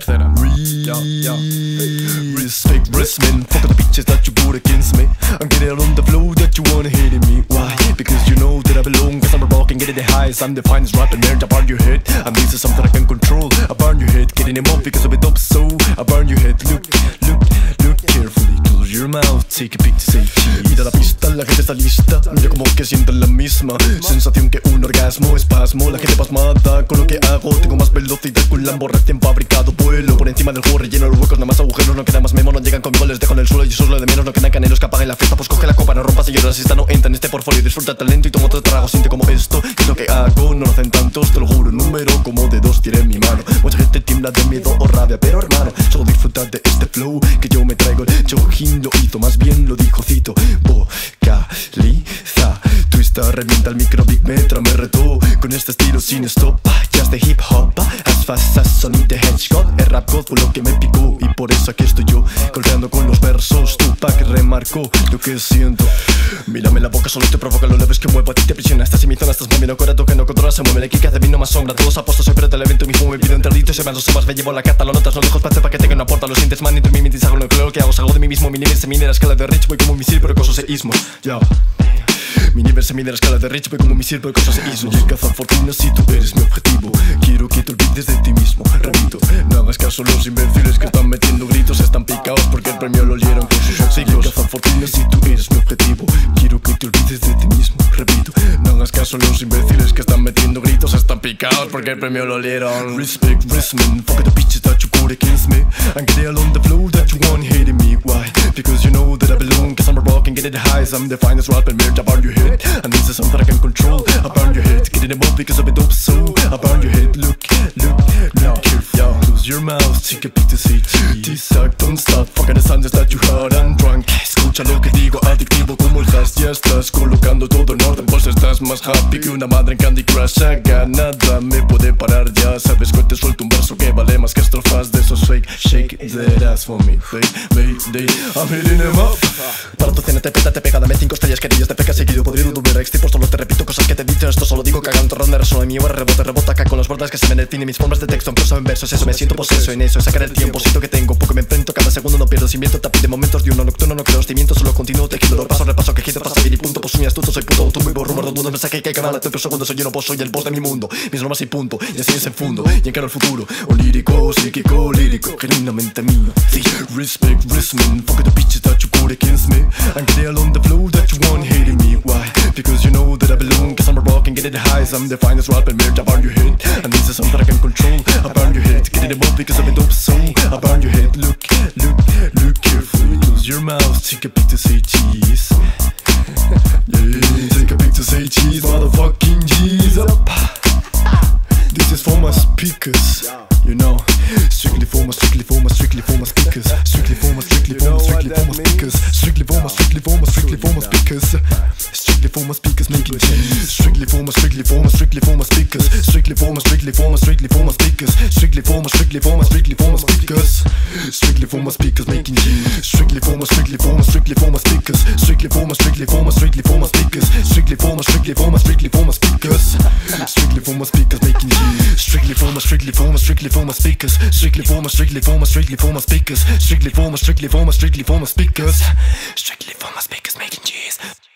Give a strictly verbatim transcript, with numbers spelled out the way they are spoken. tercera. Respect, wrestling, fuck the bitches that you put against me. I'm getting on the flow that you wanna hate in me. Why? Because you know that I belong, cause I'm rocking, getting the highest. I'm the finest rapper nerd, I burn your head. I'm this is something I can control. I burn your head, getting him off because I'm a dope, so I burn your head. Look, look, look carefully, close your mouth, take a pic, say cheese. Mira la pista, la gente está lista. Mira como que sienten la misma sensación que un orgasmo, espasmo. La gente pasmada con lo que hago, tengo más velocidad que un Lambo recién fabricado. Vuelo por encima del juego, relleno los huecos, nada más agujeros, no queda más memo. No llegan conmigo, les dejo en el suelo y eso es lo de menos. No quedan canelos que apaguen la fiesta, pues coge la copa, no rompas y lloras si esta no entra en este portfolio. Disfruta el talento y toma otro trago, siente como esto es lo que hago, no lo hacen tantos, te lo juro. Número como de dos tiene en mi mano, mucha gente tiembla de miedo o rabia, pero hermano, solo disfruta de este flow que yo me traigo. El Chojin lo hizo, más bien lo dijo Cito. Vocaliza, twista, revienta el micro, Big Metra me retó con este estilo sin stop, jazz de hip hop, as fast as Sonic the Hedgehog. El rap god fue lo que me picó y por eso aquí estoy yo, golpeando con los versos. Tupac remarcó lo que siento. Mírame la boca, solo te provoca los labios que muevo, a ti te presiona. Estás en mi zona, estás moviendo corazón que no controlas. Se mueve la kika, te vino más sombra. Todos apostos, soy pero te evento mismo. Me pido entradito y se van los sopas. Me llevo la cata, lo notas, no lejos para pa' que tenga una puerta. Lo sientes, man, y tú mi mente hago lo que hago. Salgo de mí mismo, mi nivel se mide la escala de Rich, voy como un misil, pero cosas e ismos. Yo. Mi nivel se mide la escala de Rich, voy como un misil, pero cosas e ismos. Yo cazar fortuna si tú eres mi objetivo. Quiero que te olvides de ti mismo. Repito, no hagas caso los invencibles que están metiendo gritos, están picados porque el premio lo olieron con sus siglos. Yo cazar fortuna si tú eres mi objetivo. Quiero que te olvides de ti mismo. Repito, no hagas caso los imbéciles que están metiendo gritos, están picados porque el premio lo olieron. Respect, wrestling, fuck the bitches that you put against me. I'm getting along the flow that you want hating me. Why? Because you know that I belong, cause I'm a rock and getting the highs. I'm the finest rapper nerd, I burn your head. And this is something I can control, I burn your head. Getting them up because I'm a dope, so I burn your head. Look, look, look careful. Close your mouth, take a pic to say cheese. Tic-tac, don't stop, fuck the sounds that you heard, I'm drunk. Escucha lo que digo, adictivo como el hash. Ya estás colocando todo en orden, pues estás más happy que una madre en Candy Crush. Haga nada me puede parar, ya sabes que te suelto un verso que vale más que estrofas de esos fake. Shake that ass for me, fake, baby, I'm hitting him up. Para tu cena te peta, te pega, dame cinco estrellas queridas, te peca seguido, podrido, duro, extipo. Solo te repito cosas que te he dicho, esto solo digo, caga un torrón de razón. Mi barra rebota, rebota acá con los bordes que se ven en el cine. Mis formas de texto en prosa en versos, eso me siento poseso en eso, sacar el tiempo, siento que tengo poco, me enfrento, cada segundo no pierdo, sin viento, tapi de momentos de uno nocturno, no creo, ostimiento, solo continuo, tejido, lo paso, repaso, quejido, pasa bien y punto, pues soy astuto, soy puto, tú muy borro, mordo, dudo, mensaje que hay que ganar, atento segundo, soy yo no, vos soy el boss de mi mundo, mis normas y punto, y así es en fondo, y encaro el futuro, un lírico, psíquico, lírico, genuinamente mío, sí. Respect, wrestling, fuck the bitches that you put against me, I'm getting along the flow that you want hating me, why? Because you know that I belong, cause I'm a rock and getting the highs, I'm the finest rapper, nerd, I burn your head, and this is something I can control, I burn your head, getting above because I'm a dope soul, I burn your head, look, look, look carefully, close your mouth, take a pic to say cheese. Yeah, take a pic to say cheese, motherfucking cheese up. This is for my speakers, you know. Strictly for my, strictly for my, strictly for my speakers. Strictly for my, strictly for my, strictly for my speakers. Strictly for my, strictly for my, strictly for my speakers. Strictly for my speakers making cheese. Strictly for my, strictly for my, strictly for my speakers. Strictly for my, strictly for my, strictly for my speakers. Strictly for my, strictly for my, strictly for my speakers. Strictly for my speakers making cheese. Strictly for my, strictly for my, strictly for my speakers. Strictly for my, strictly for my, strictly for my speakers. Strictly for my, strictly for my, strictly for my speakers. Strictly for my speakers making cheese. Strictly for my, strictly for my, strictly for my speakers. Strictly for my, strictly for my, strictly for my speakers. Strictly for my, strictly for my, strictly for my speakers. Strictly for my speakers making cheese.